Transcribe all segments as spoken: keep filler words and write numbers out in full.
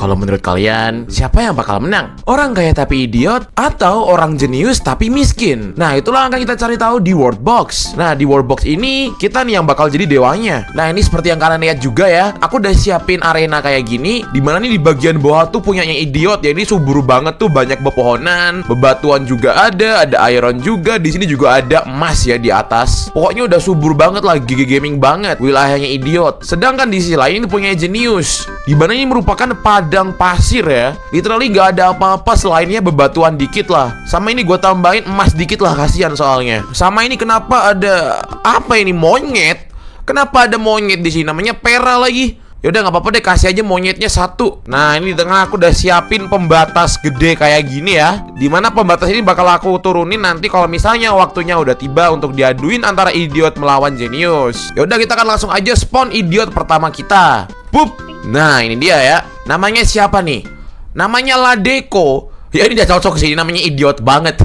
Kalau menurut kalian, siapa yang bakal menang? Orang kaya tapi idiot, atau orang jenius tapi miskin? Nah, itulah yang akan kita cari tahu di WorldBox. Nah, di WorldBox ini, kita nih yang bakal jadi dewanya. Nah, ini seperti yang kalian lihat juga ya. Aku udah siapin arena kayak gini, dimana nih di bagian bawah tuh punyanya idiot. Ya, ini subur banget tuh, banyak pepohonan, bebatuan juga ada, ada iron juga. Di sini juga ada emas ya di atas. Pokoknya udah subur banget lah, gigi gaming banget. Wilayahnya idiot. Sedangkan di sisi lain ini punyanya jenius. Dimana ini merupakan padang pasir ya. Literally gak ada apa-apa selainnya bebatuan dikit lah. Sama ini gue tambahin emas dikit lah, kasihan soalnya. Sama ini kenapa ada apa ini monyet? Kenapa ada monyet di sini? Namanya Pera lagi. Yaudah nggak apa-apa deh, kasih aja monyetnya satu. Nah, ini di tengah aku udah siapin pembatas gede kayak gini ya. Dimana pembatas ini bakal aku turunin nanti kalau misalnya waktunya udah tiba untuk diaduin antara idiot melawan jenius. Yaudah kita akan langsung aja spawn idiot pertama kita. Pup. Nah, ini dia ya. Namanya siapa nih? Namanya Ladeko. Ya, ini udah cocok sih, namanya idiot banget.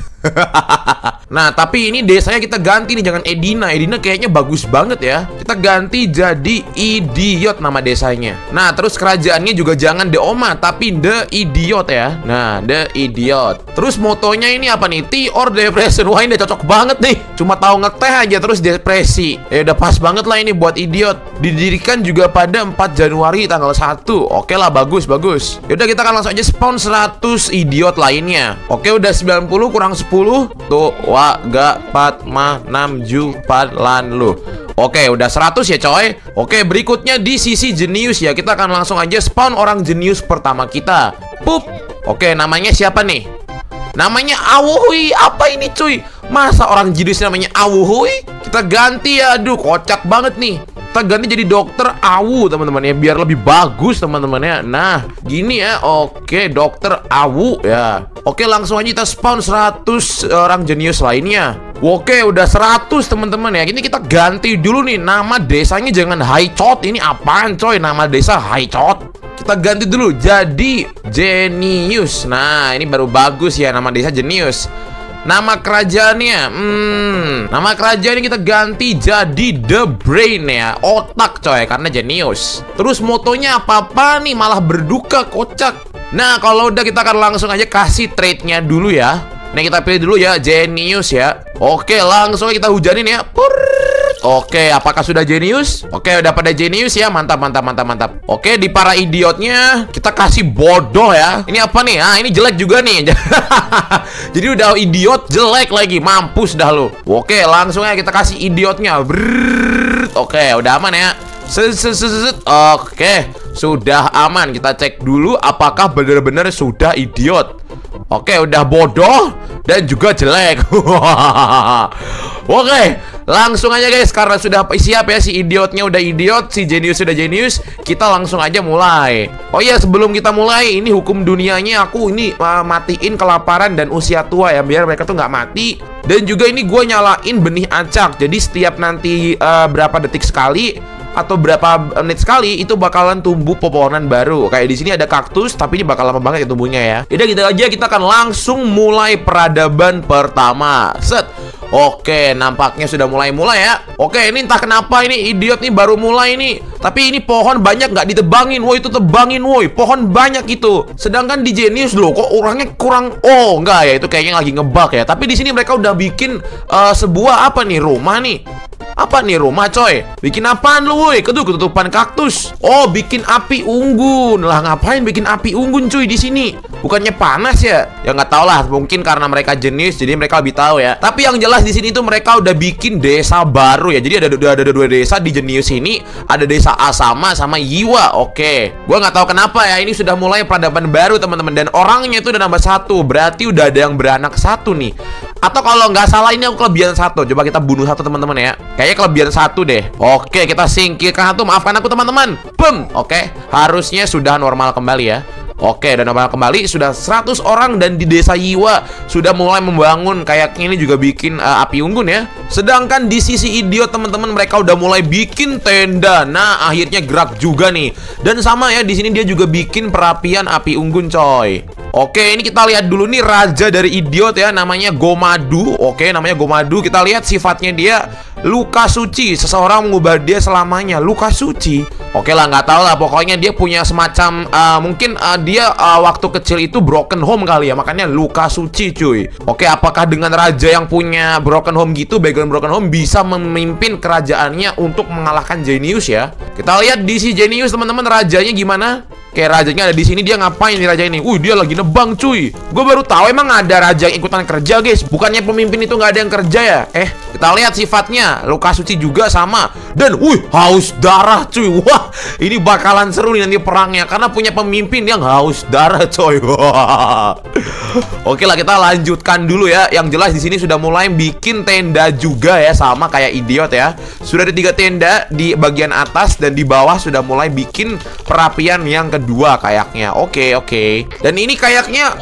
Nah, tapi ini desanya kita ganti nih, jangan Edina. Edina kayaknya bagus banget ya. Kita ganti jadi idiot nama desanya. Nah, terus kerajaannya juga jangan The Oma, tapi The Idiot ya. Nah, The Idiot. Terus motonya ini apa nih? Tea or Depression. Wah, ini udah cocok banget nih. Cuma tahu ngeteh aja terus depresi. Ya udah pas banget lah ini buat idiot. Didirikan juga pada empat Januari tanggal satu. Oke lah, bagus, bagus. Ya udah kita akan langsung aja spawn seratus idiot lainnya. Oke, udah sembilan puluh kurang sepuluh. Tuh, wa, ga, pat, ma, nam, ju, pat, lan, lu. Oke, udah seratus ya coy. Oke, berikutnya di sisi jenius ya. Kita akan langsung aja spawn orang jenius pertama kita. Pup. Oke, namanya siapa nih? Namanya Awuhui. Apa ini cuy? Masa orang jenius namanya Awuhui? Kita ganti ya. Aduh, kocak banget nih. Kita ganti jadi dokter Awu teman-teman ya, biar lebih bagus teman-teman ya. Nah, gini ya. Oke, dokter Awu ya. Oke, langsung aja kita spawn seratus orang jenius lainnya. Oke, udah seratus teman-teman ya. Ini kita ganti dulu nih nama desanya, jangan Haicot. Ini apaan coy, nama desa Haicot? Kita ganti dulu jadi jenius. Nah, ini baru bagus ya, nama desa jenius. Nama kerajaannya, hmm, nama kerajaan ini kita ganti jadi The Brain ya, otak coy, karena jenius. Terus motonya apa-apa nih, malah berduka, kocak. Nah, kalau udah kita akan langsung aja kasih trade-nya dulu ya. Nah, kita pilih dulu ya, jenius ya. Oke, langsung kita hujanin ya. Purr. Oke, apakah sudah jenius? Oke, udah pada jenius ya, mantap, mantap, mantap, mantap. Oke, di para idiotnya kita kasih bodoh ya. Ini apa nih? Ah, ini jelek juga nih. Jadi udah idiot jelek lagi, mampus dah lu. Oke, langsung aja kita kasih idiotnya. Brrrr. Oke, udah aman ya. Seseseset. Oke, sudah aman. Kita cek dulu apakah benar-benar sudah idiot. Oke, udah bodoh dan juga jelek. Oke, langsung aja guys, karena sudah siap ya, si idiotnya udah idiot, si jenius sudah jenius. Kita langsung aja mulai. Oh iya, sebelum kita mulai, ini hukum dunianya aku ini uh, matiin kelaparan dan usia tua ya, biar mereka tuh nggak mati. Dan juga ini gue nyalain benih acak. Jadi setiap nanti uh, berapa detik sekali atau berapa menit sekali itu bakalan tumbuh pepohonan baru. Kayak di sini ada kaktus, tapi ini bakal lama banget ya tumbuhnya ya. Udah gitu aja, kita akan langsung mulai peradaban pertama. Set. Oke, nampaknya sudah mulai-mulai ya. Oke, ini entah kenapa ini idiot nih baru mulai nih. Tapi ini pohon banyak nggak ditebangin. Woi, itu tebangin woi. Pohon banyak itu. Sedangkan di jenius loh kok orangnya kurang. Oh, nggak ya, itu kayaknya lagi ngebug ya. Tapi di sini mereka udah bikin uh, sebuah apa nih, rumah nih. Apa nih rumah coy? Bikin apaan lu woi? Keduh, ketutupan kaktus. Oh, bikin api unggun. Lah, ngapain bikin api unggun cuy di sini? Bukannya panas ya? Ya nggak tau lah, mungkin karena mereka jenis jadi mereka lebih tahu ya. Tapi yang jelas di sini tuh mereka udah bikin desa baru ya. Jadi ada ada, ada dua desa di jenius ini, ada desa Asama sama Yiwa. Oke. Gua nggak tahu kenapa ya, ini sudah mulai peradaban baru teman-teman, dan orangnya itu udah nambah satu. Berarti udah ada yang beranak satu nih. Atau kalau nggak salah ini aku kelebihan satu. Coba kita bunuh satu teman-teman ya. Kayaknya kelebihan satu deh. Oke, kita singkirkan satu. Maafkan aku teman-teman. Bum. Oke, harusnya sudah normal kembali ya. Oke, dan normal kembali. Sudah seratus orang, dan di desa Yiwa sudah mulai membangun. Kayaknya ini juga bikin uh, api unggun ya. Sedangkan di sisi idiot teman-teman, mereka udah mulai bikin tenda. Nah, akhirnya gerak juga nih. Dan sama ya, di sini dia juga bikin perapian api unggun coy. Oke, ini kita lihat dulu nih raja dari idiot ya, namanya Gomadu. Oke, namanya Gomadu. Kita lihat sifatnya dia Luka suci, seseorang mengubah dia selamanya. Luka suci. Oke lah, nggak tahu lah. Pokoknya dia punya semacam uh, mungkin uh, dia uh, waktu kecil itu broken home kali ya. Makanya luka suci, cuy. Oke, apakah dengan raja yang punya broken home gitu, background broken home, bisa memimpin kerajaannya untuk mengalahkan Genius ya? Kita lihat di si Genius, teman-teman, rajanya gimana? Kayak rajanya ada di sini, dia ngapain nih raja ini? Uh, dia lagi nebang, cuy. Gue baru tahu emang ada raja yang ikutan kerja, guys. Bukannya pemimpin itu nggak ada yang kerja ya? Eh, kita lihat sifatnya. Luka suci juga sama. Dan, uh, haus darah, cuy. Wah, ini bakalan seru nih nanti perangnya. Karena punya pemimpin yang haus darah, coy. Oke lah, kita lanjutkan dulu ya. Yang jelas di sini sudah mulai bikin tenda juga ya. Sama kayak idiot ya. Sudah ada tiga tenda di bagian atas. Dan di bawah sudah mulai bikin perapian yang kedua. Dua kayaknya, oke oke. Dan ini kayaknya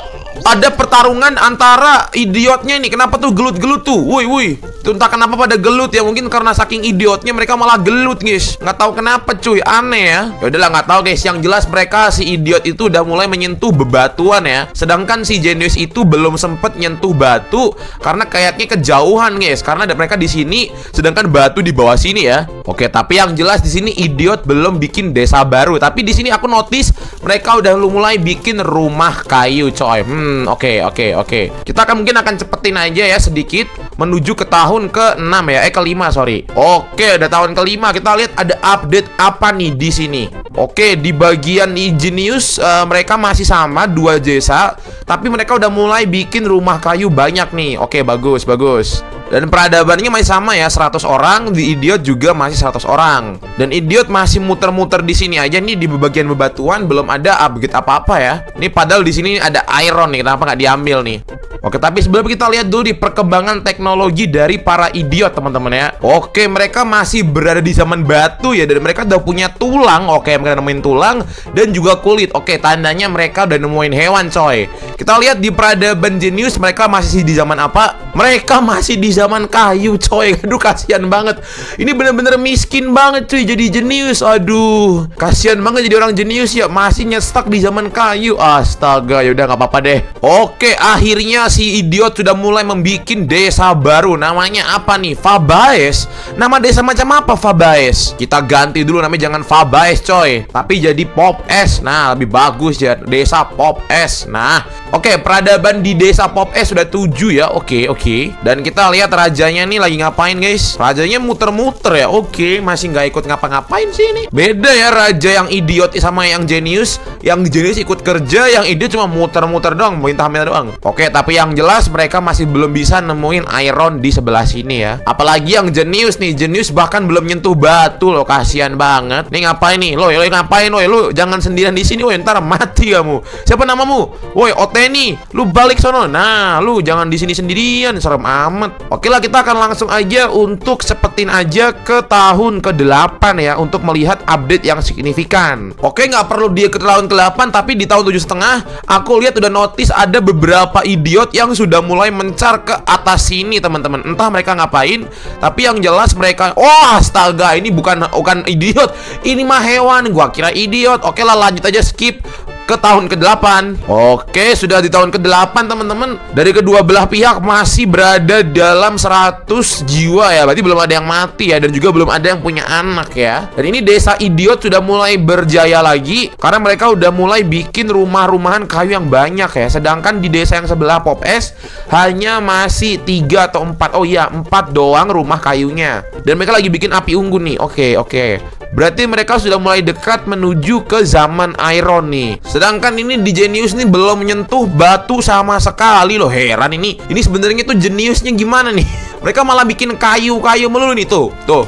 ada pertarungan antara idiotnya nih. Kenapa tuh gelut-gelut tuh? Woi woi, entah kenapa pada gelut ya. Mungkin karena saking idiotnya mereka malah gelut, guys. Nggak tahu kenapa, cuy. Aneh ya. Ya udahlah, nggak tahu, guys. Yang jelas mereka si idiot itu udah mulai menyentuh bebatuan ya. Sedangkan si Genius itu belum sempet nyentuh batu karena kayaknya kejauhan, guys. Karena ada mereka di sini, sedangkan batu di bawah sini ya. Oke, tapi yang jelas di sini idiot belum bikin desa baru. Tapi di sini aku notice mereka udah mulai bikin rumah kayu, coy. Hmm. Hmm, oke, oke, oke. Kita akan mungkin akan cepetin aja ya sedikit menuju ke tahun ke enam ya, eh ke lima sorry. Oke, udah tahun ke lima. Kita lihat ada update apa nih di sini. Oke, di bagian Genius uh, mereka masih sama dua desa, tapi mereka udah mulai bikin rumah kayu banyak nih. Oke, bagus, bagus. Dan peradabannya masih sama ya, seratus orang. Di idiot juga masih seratus orang. Dan idiot masih muter-muter di sini aja nih di bagian bebatuan, belum ada upgrade apa-apa ya. Ini padahal di sini ada iron nih, kenapa nggak diambil nih? Oke, tapi sebelum kita lihat dulu di perkembangan teknologi dari para idiot, teman-teman ya. Oke, mereka masih berada di zaman batu ya, dan mereka udah punya tulang. Oke, mereka nemuin tulang dan juga kulit. Oke, tandanya mereka udah nemuin hewan, coy. Kita lihat di peradaban Genius mereka masih di zaman apa? Mereka masih di zaman Zaman kayu, coy. Aduh, kasihan banget. Ini bener-bener miskin banget, cuy. Jadi Genius, aduh, kasihan banget jadi orang Genius ya. Masih nyestak di zaman kayu. Astaga, yaudah gak apa-apa deh. Oke, akhirnya si idiot sudah mulai membikin desa baru. Namanya apa nih? Fabaes. Nama desa macam apa Fabaes? Kita ganti dulu namanya, jangan Fabaes, coy, tapi jadi Pop S. Nah, lebih bagus ya, desa Pop S. Nah, oke, peradaban di desa Pop S sudah tujuh ya. Oke, oke. Dan kita lihat rajanya nih lagi ngapain, guys. Rajanya muter-muter ya. Oke, masih nggak ikut ngapa-ngapain sih ini. Beda ya raja yang idiot sama yang Genius. Yang Genius ikut kerja, yang idiot cuma muter-muter doang, perintah-perintah doang. Oke, tapi yang jelas mereka masih belum bisa nemuin iron di sebelah sini ya. Apalagi yang Genius nih. Genius bahkan belum nyentuh batu loh, kasihan banget. Nih ngapain nih? Loh, loh ngapain? Loh, lu jangan sendirian di sini, woi, ntar mati kamu. Siapa namamu? Woi, Oteni, lu balik sono. Nah, lu jangan di sini sendirian, serem amat. Oke, Oke lah, kita akan langsung aja untuk sepetin aja ke tahun ke delapan ya, untuk melihat update yang signifikan. Oke, nggak perlu dia ke tahun ke delapan, tapi di tahun tujuh setengah aku lihat udah notice ada beberapa idiot yang sudah mulai mencar ke atas sini, teman-teman. Entah mereka ngapain, tapi yang jelas mereka, oh astaga, ini bukan bukan idiot, ini mah hewan, gua kira idiot. Oke lah, lanjut aja, skip ke tahun ke delapan. Oke, sudah di tahun ke delapan, teman-teman. Dari kedua belah pihak masih berada dalam seratus jiwa ya. Berarti belum ada yang mati ya, dan juga belum ada yang punya anak ya. Dan ini desa idiot sudah mulai berjaya lagi karena mereka udah mulai bikin rumah-rumahan kayu yang banyak ya. Sedangkan di desa yang sebelah Pop S hanya masih tiga atau empat. Oh iya, empat doang rumah kayunya. Dan mereka lagi bikin api unggun nih. Oke, oke. Berarti mereka sudah mulai dekat menuju ke zaman iron nih. Sedangkan ini di Genius nih belum menyentuh batu sama sekali loh. Heran ini. Ini sebenarnya tuh Geniusnya gimana nih? Mereka malah bikin kayu-kayu melulu nih, tuh. Tuh.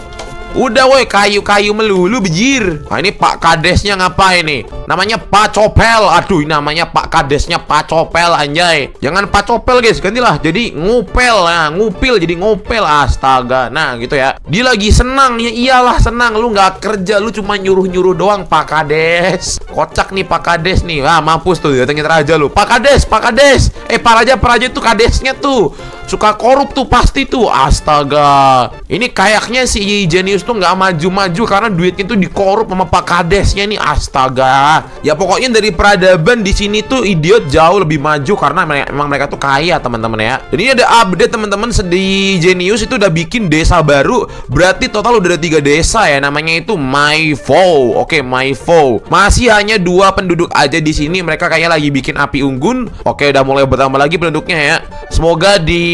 Udah woi, kayu-kayu melulu, bejir. Nah, ini Pak Kadesnya ngapain nih? Namanya Pak Copel. Aduh, namanya Pak Kadesnya Pak Copel, anjay. Jangan Pak Copel, guys. Gantilah jadi Ngupel. Nah, ngupil jadi ngopel. Astaga. Nah, gitu ya. Dia lagi senang. Ya iyalah senang. Lu nggak kerja, lu cuma nyuruh-nyuruh doang, Pak Kades. Kocak nih Pak Kades nih. Ah, mampus tuh, datengin raja lu. Pak Kades, Pak Kades. Eh, Pak Raja, Pak Raja itu Kadesnya tuh. Suka korup tuh pasti tuh. Astaga. Ini kayaknya si Jenius tuh nggak maju-maju karena duitnya tuh dikorup sama Pak Kadesnya nih. Astaga. Ya pokoknya dari peradaban di sini tuh idiot jauh lebih maju karena emang mereka tuh kaya, teman-teman ya. Dan ini ada update teman-teman, di Jenius itu udah bikin desa baru. Berarti total udah ada tiga desa ya. Namanya itu Myvo. Oke, Myvo. Masih hanya dua penduduk aja di sini. Mereka kayaknya lagi bikin api unggun. Oke, udah mulai bertambah lagi penduduknya ya. Semoga di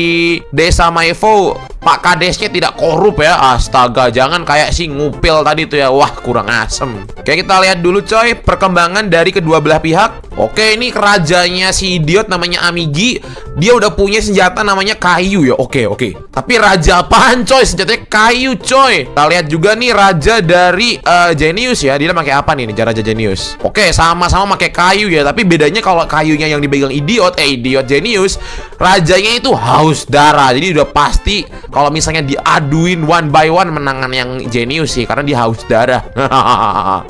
desa Myvo Pak Kadesnya tidak korup ya. Astaga, jangan kayak si ngupil tadi tuh ya. Wah, kurang asem. Oke, kita lihat dulu coy perkembangan dari kedua belah pihak. Oke, ini kerajanya si idiot namanya Amigi. Dia udah punya senjata namanya kayu ya. Oke, oke. Tapi raja apaan coy? Senjatanya kayu coy. Kita lihat juga nih raja dari uh, Jenius ya. Dia pakai apa nih, nih raja Jenius? Oke, sama-sama pakai kayu ya. Tapi bedanya kalau kayunya yang dipegang idiot, eh idiot Jenius, rajanya itu haus darah. Jadi udah pasti kalau misalnya diaduin one by one menangan yang Jenius sih, karena dia haus darah.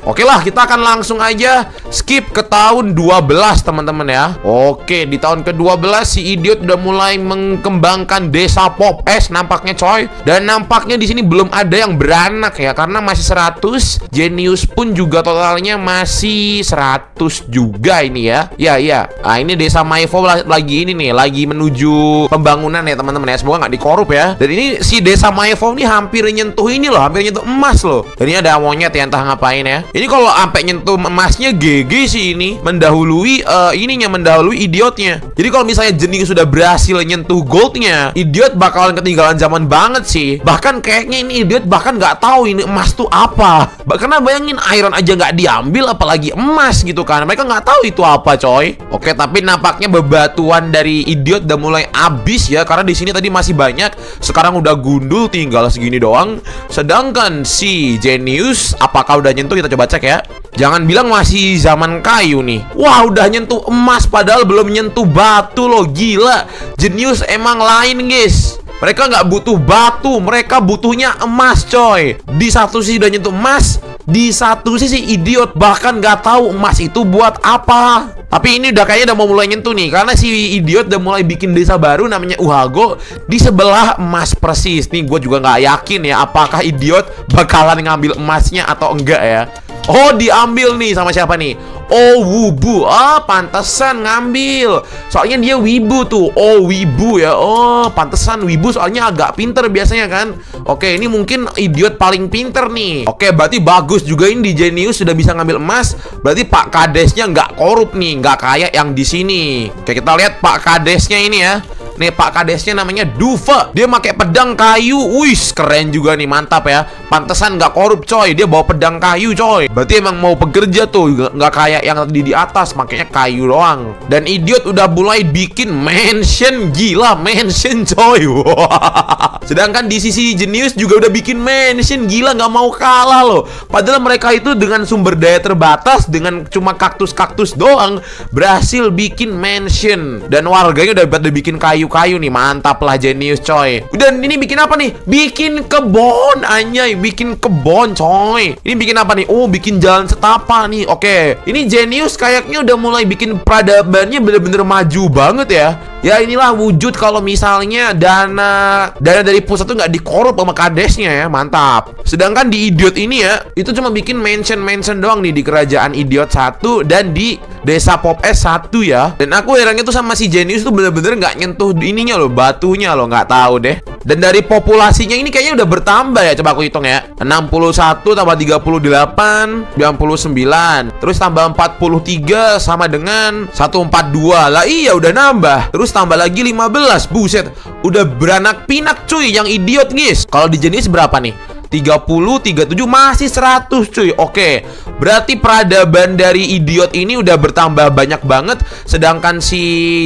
Oke lah, kita akan langsung aja skip ke tahun dua belas teman-teman ya. Oke, di tahun ke dua belas si idiot udah mulai mengembangkan desa Pop Es nampaknya coy. Dan nampaknya di sini belum ada yang beranak ya, karena masih seratus. Jenius pun juga totalnya masih seratus juga ini ya. Ya ya. Nah, ini desa Myvo lagi ini nih, lagi menuju pembangunan ya teman-teman ya. Semoga nggak dikorup ya. Dan ini si desa Myvo ini hampir nyentuh ini loh, hampir nyentuh emas loh. Dan ini ada monyet ya, entah ngapain ya. Ini kalau sampai nyentuh emasnya G G sih ini, mendahului uh, ininya, mendahului idiotnya. Jadi kalau misalnya Jenius sudah berhasil nyentuh goldnya, idiot bakalan ketinggalan zaman banget sih. Bahkan kayaknya ini idiot bahkan nggak tahu ini emas tuh apa. Karena bayangin iron aja nggak diambil, apalagi emas gitu kan. Mereka nggak tahu itu apa coy. Oke, tapi nampaknya bebatuan dari idiot udah mulai habis ya, karena di sini tadi masih banyak. Sekarang udah gundul tinggal segini doang. Sedangkan si Jenius, apakah udah nyentuh? Kita coba cek ya. Jangan bilang masih zaman kayu nih. Wah, udah nyentuh emas padahal belum nyentuh batu loh. Gila, Jenius emang lain guys. Mereka nggak butuh batu, mereka butuhnya emas coy. Di satu sisi udah nyentuh emas, di satu sisi idiot bahkan nggak tahu emas itu buat apa. Tapi ini udah kayaknya udah mau mulai nyentuh nih, karena si idiot udah mulai bikin desa baru namanya Uhago di sebelah emas persis. Nih gue juga nggak yakin ya apakah idiot bakalan ngambil emasnya atau enggak ya. Oh, diambil nih sama siapa nih? Oh, Wubu. Ah, pantesan ngambil. Soalnya dia wibu tuh. Oh, wibu ya. Oh, pantesan wibu soalnya agak pinter biasanya kan. Oke, ini mungkin idiot paling pinter nih. Oke, berarti bagus juga ini di Jenius sudah bisa ngambil emas. Berarti Pak Kadesnya nggak korup nih, nggak kayak yang di sini. Oke, kita lihat Pak Kadesnya ini ya. Nih Pak Kadesnya namanya Duva. Dia pakai pedang kayu. Wis, keren juga nih, mantap ya. Pantesan nggak korup coy. Dia bawa pedang kayu coy. Berarti emang mau pekerja tuh, nggak kayak yang tadi di atas, makanya kayu doang. Dan idiot udah mulai bikin mansion. Gila, mansion coy. Sedangkan di sisi Jenius juga udah bikin mansion. Gila, nggak mau kalah loh. Padahal mereka itu dengan sumber daya terbatas, dengan cuma kaktus-kaktus doang, berhasil bikin mansion. Dan warganya udah udah bikin kayu kayu nih, mantap lah Jenius coy. Dan ini bikin apa nih? Bikin kebon, anjay, bikin kebon coy. Ini bikin apa nih? Oh, bikin jalan setapak nih. Oke, ini Jenius kayaknya udah mulai bikin peradabannya bener-bener maju banget ya. Ya inilah wujud kalau misalnya dana dana dari pusat tuh nggak dikorup sama Kadesnya ya, mantap. Sedangkan di idiot ini ya, itu cuma bikin mansion-mansion doang nih di kerajaan idiot satu dan di desa Pop Es satu ya. Dan aku herannya tuh sama si Jenius tuh bener-bener nggak nyentuh ininya loh, batunya loh, nggak tahu deh. Dan dari populasinya ini kayaknya udah bertambah ya. Coba aku hitung ya. enam puluh satu tambah tiga puluh delapan, sembilan puluh sembilan. Terus tambah empat puluh tiga sama dengan seratus empat puluh dua. Lah iya udah nambah. Terus tambah lagi lima belas. Buset, udah beranak pinak cuy yang idiot guys. Kalau di jenis berapa nih? tiga puluh, tiga puluh tujuh, masih seratus cuy. Oke, berarti peradaban dari idiot ini udah bertambah banyak banget. Sedangkan si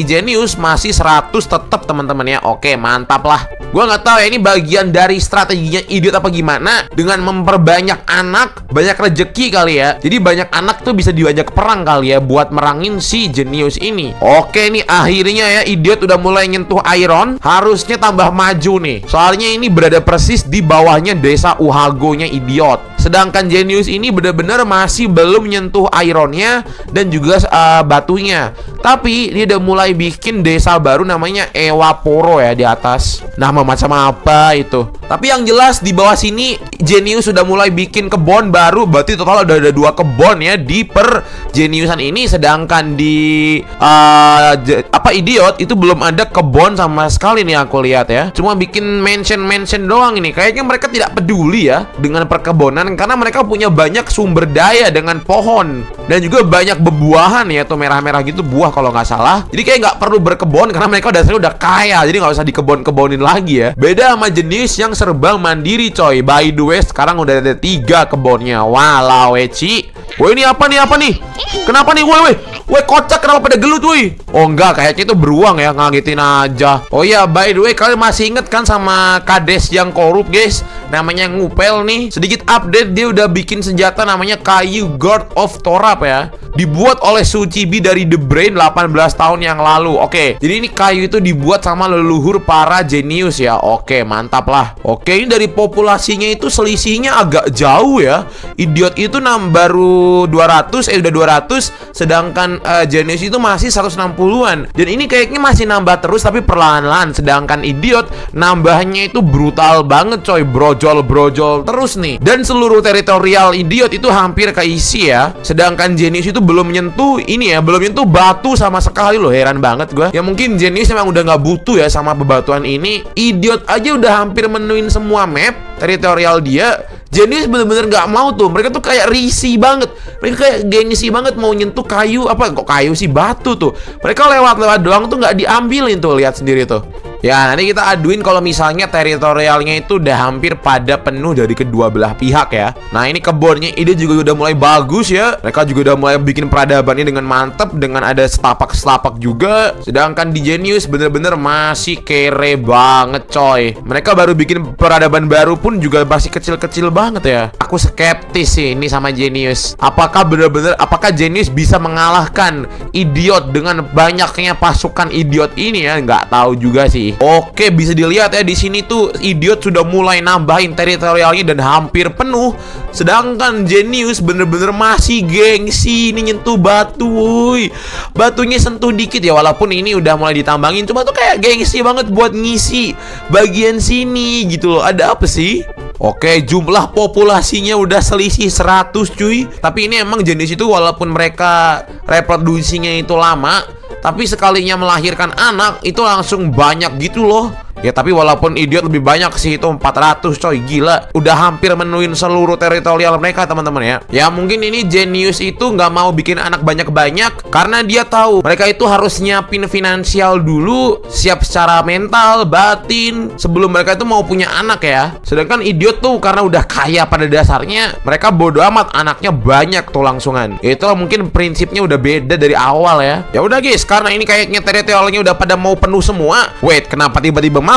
Jenius masih seratus tetap teman-teman ya. Oke, mantap lah. Gua nggak tahu ya ini bagian dari strateginya idiot apa gimana. Dengan memperbanyak anak, banyak rejeki kali ya. Jadi banyak anak tuh bisa diajak perang kali ya, buat merangin si Jenius ini. Oke nih, akhirnya ya idiot udah mulai nyentuh iron. Harusnya tambah maju nih, soalnya ini berada persis di bawahnya desa Uhagonya idiot. Sedangkan Genius ini benar-benar masih belum menyentuh ironnya dan juga uh, batunya. Tapi ini udah mulai bikin desa baru namanya Ewaporo ya di atas. Nama macam apa itu? Tapi yang jelas di bawah sini Genius sudah mulai bikin kebon baru. Berarti total udah ada dua kebon ya di per Geniusan ini. Sedangkan di uh, apa Idiot itu belum ada kebon sama sekali nih aku lihat ya. Cuma bikin mansion-mansion doang ini. Kayaknya mereka tidak peduli ya dengan perkebonan karena mereka punya banyak sumber daya dengan pohon dan juga banyak bebuahan ya, atau merah-merah gitu buah kalau nggak salah. Jadi kayak nggak perlu berkebon karena mereka dasarnya udah kaya, jadi nggak usah dikebon-kebonin lagi ya. Beda sama Jenis yang serba mandiri coy. By the way sekarang udah ada tiga kebonnya. Walau eci. Woi ini apa nih, apa nih? Kenapa nih? Woi woi woi kocak, kenapa pada gelut woi? Oh enggak, kayaknya itu beruang ya, ngagetin aja. Oh iya, by the way kalian masih inget kan sama kades yang korup guys? Namanya Ngupel nih. Sedikit update, dia udah bikin senjata namanya Kayu God of Torap ya. Dibuat oleh Sucibi dari The Brain delapan belas tahun yang lalu. Oke, jadi ini kayu itu dibuat sama leluhur para Genius ya. Oke, mantap lah. Oke, ini dari populasinya itu selisihnya agak jauh ya. Idiot itu baru dua ratus, eh udah dua ratus. Sedangkan uh, Genius itu masih seratus enam puluhan. Dan ini kayaknya masih nambah terus tapi perlahan-lahan. Sedangkan Idiot nambahnya itu brutal banget coy, brojol-brojol terus nih. Dan seluruh teritorial Idiot itu hampir keisi ya. Sedangkan Genius itu belum menyentuh ini ya, belum menyentuh batu sama sekali loh. Heran banget gue. Ya mungkin Genius memang udah nggak butuh ya sama bebatuan ini. Idiot aja udah hampir menuin semua map teritorial dia. Genius bener-bener gak mau tuh. Mereka tuh kayak risih banget. Mereka kayak gengsi banget mau nyentuh kayu. Apa kok kayu sih, batu tuh. Mereka lewat-lewat doang tuh gak diambilin tuh. Lihat sendiri tuh. Ya nanti kita aduin kalau misalnya teritorialnya itu udah hampir pada penuh dari kedua belah pihak ya. Nah ini kebonnya Ide juga udah mulai bagus ya. Mereka juga udah mulai bikin peradabannya dengan mantep, dengan ada setapak-setapak juga. Sedangkan di Genius bener-bener masih kere banget coy. Mereka baru bikin peradaban baru pun juga masih kecil-kecil banget ya. Aku skeptis sih ini sama Genius. Apakah bener-bener, apakah Genius bisa mengalahkan Idiot dengan banyaknya pasukan Idiot ini ya? Nggak tahu juga sih. Oke, bisa dilihat ya di sini tuh Idiot sudah mulai nambahin teritorialnya dan hampir penuh. Sedangkan Genius bener-bener masih gengsi ini nyentuh batu, woy. Batunya sentuh dikit ya, walaupun ini udah mulai ditambangin. Cuma tuh kayak gengsi banget buat ngisi bagian sini gitu loh. Ada apa sih? Oke, jumlah populasinya udah selisih seratus cuy. Tapi ini emang Genius itu walaupun mereka reproduksinya itu lama, tapi sekalinya melahirkan anak itu langsung banyak gitu loh. Ya tapi walaupun Idiot lebih banyak sih, itu empat ratus coy, gila. Udah hampir menuin seluruh teritorial mereka teman-teman ya. Ya mungkin ini Genius itu nggak mau bikin anak banyak-banyak karena dia tahu mereka itu harus nyiapin finansial dulu, siap secara mental, batin, sebelum mereka itu mau punya anak ya. Sedangkan Idiot tuh karena udah kaya pada dasarnya, mereka bodo amat anaknya banyak tuh langsungan. Itulah mungkin prinsipnya udah beda dari awal ya. Ya udah guys, karena ini kayaknya teritorialnya udah pada mau penuh semua. Wait, kenapa tiba-tiba malam?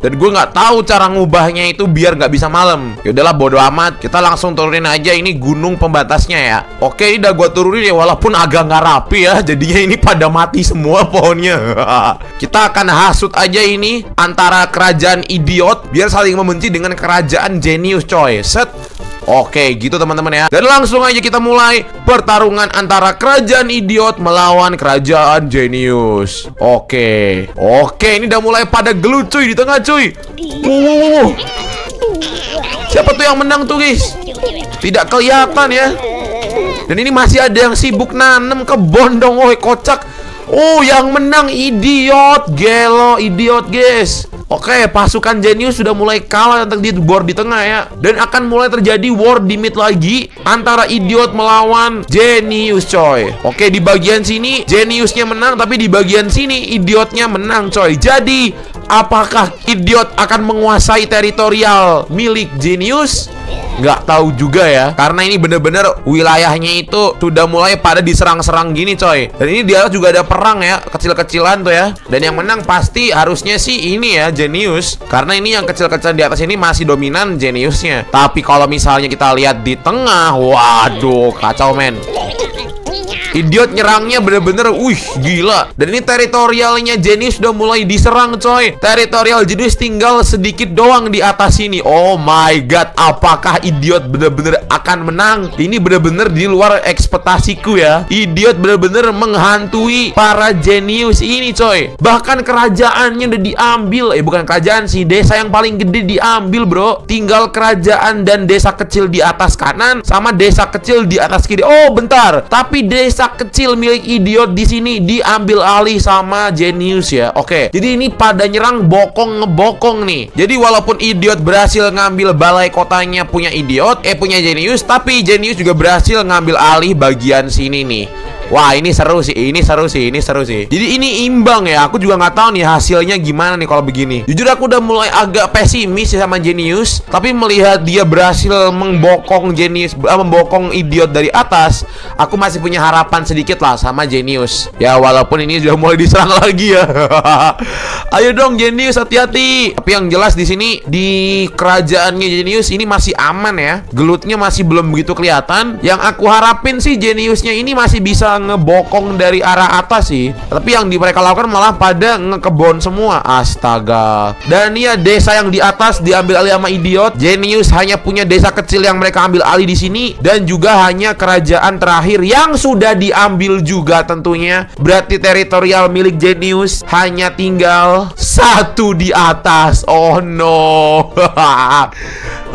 Dan gue nggak tahu cara ngubahnya itu biar nggak bisa malam. Yaudahlah bodo amat, kita langsung turunin aja ini gunung pembatasnya ya. Oke, ini udah gue turunin ya, walaupun agak nggak rapi ya, jadinya ini pada mati semua pohonnya. Kita akan hasut aja ini antara kerajaan Idiot biar saling membenci dengan kerajaan Genius coy. Set. Oke gitu teman-teman ya. Dan langsung aja kita mulai pertarungan antara kerajaan Idiot melawan kerajaan Genius. Oke. Oke, ini udah mulai pada gelut cuy di tengah cuy. Wow. Siapa tuh yang menang tuh guys? Tidak kelihatan ya. Dan ini masih ada yang sibuk nanem kebon dong. Woy kocak. Oh yang menang Idiot. Gelo Idiot guys. Oke, pasukan Genius sudah mulai kalah tentang di board di tengah ya. Dan akan mulai terjadi war di mid lagi antara Idiot melawan Genius coy. Oke, di bagian sini Geniusnya menang, tapi di bagian sini Idiotnya menang coy. Jadi apakah Idiot akan menguasai teritorial milik Genius? Nggak tahu juga ya, karena ini bener-bener wilayahnya itu sudah mulai pada diserang-serang gini coy. Dan ini di atas juga ada perang ya, kecil-kecilan tuh ya. Dan yang menang pasti harusnya sih ini ya Genius, karena ini yang kecil-kecilan di atas ini masih dominan Geniusnya. Tapi kalau misalnya kita lihat di tengah, waduh kacau men. Idiot nyerangnya bener-bener, wih, gila. Dan ini teritorialnya Genius sudah mulai diserang, coy. Teritorial Genius tinggal sedikit doang di atas ini. Oh my god, apakah Idiot bener-bener akan menang? Ini bener-bener di luar ekspektasiku ya. Idiot bener-bener menghantui para Genius ini, coy. Bahkan kerajaannya udah diambil. Eh, bukan kerajaan sih, desa yang paling gede diambil, bro. Tinggal kerajaan dan desa kecil di atas kanan sama desa kecil di atas kiri. Oh, bentar. Tapi desa kecil milik Idiot di sini diambil alih sama Genius ya. Oke. Jadi ini pada nyerang bokong ngebokong nih. Jadi walaupun Idiot berhasil ngambil balai kotanya punya Idiot, eh punya Genius, tapi Genius juga berhasil ngambil alih bagian sini nih. Wah, ini seru sih, ini seru sih, ini seru sih. Jadi ini imbang ya. Aku juga nggak tahu nih hasilnya gimana nih kalau begini. Jujur aku udah mulai agak pesimis sama Genius, tapi melihat dia berhasil membokong Genius, membokong Idiot dari atas, aku masih punya harapan sedikit lah sama Genius. Ya walaupun ini sudah mulai diserang lagi ya. Ayo dong Genius, hati-hati. Tapi yang jelas di sini di kerajaannya Genius ini masih aman ya. Gelutnya masih belum begitu kelihatan. Yang aku harapin sih Geniusnya ini masih bisa ngebokong dari arah atas sih. Tapi yang di mereka lakukan malah pada ngekebon semua. Astaga. Dan ya desa yang di atas diambil alih sama Idiot. Genius hanya punya desa kecil yang mereka ambil alih di sini, dan juga hanya kerajaan terakhir yang sudah diambil juga tentunya. Berarti teritorial milik Genius hanya tinggal satu di atas. Oh no.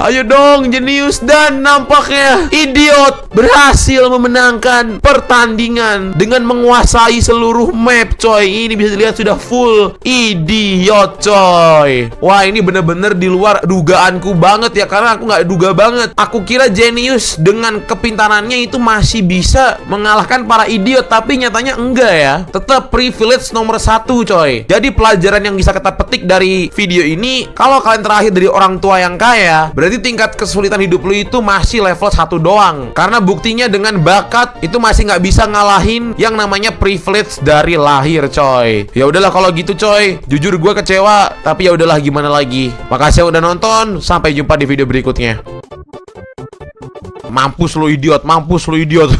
Ayo dong Genius. Dan nampaknya Idiot berhasil memenangkan pertandingan dengan menguasai seluruh map, coy. Ini bisa dilihat sudah full Idiot, coy. Wah, ini bener-bener di luar dugaanku banget ya, karena aku nggak duga banget. Aku kira Genius dengan kepintarannya itu masih bisa mengalahkan para Idiot, tapi nyatanya enggak ya. Tetap privilege nomor satu, coy. Jadi pelajaran yang bisa kita petik dari video ini, kalau kalian terakhir dari orang tua yang kaya, berarti tingkat kesulitan hidup lu itu masih level satu doang. Karena buktinya dengan bakat itu masih nggak bisa ngalah ngalahin yang namanya privilege dari lahir, coy. Ya udahlah kalau gitu, coy. Jujur gue kecewa, tapi ya udahlah gimana lagi. Makasih yang udah nonton. Sampai jumpa di video berikutnya. Mampus lu Idiot, mampus lu Idiot.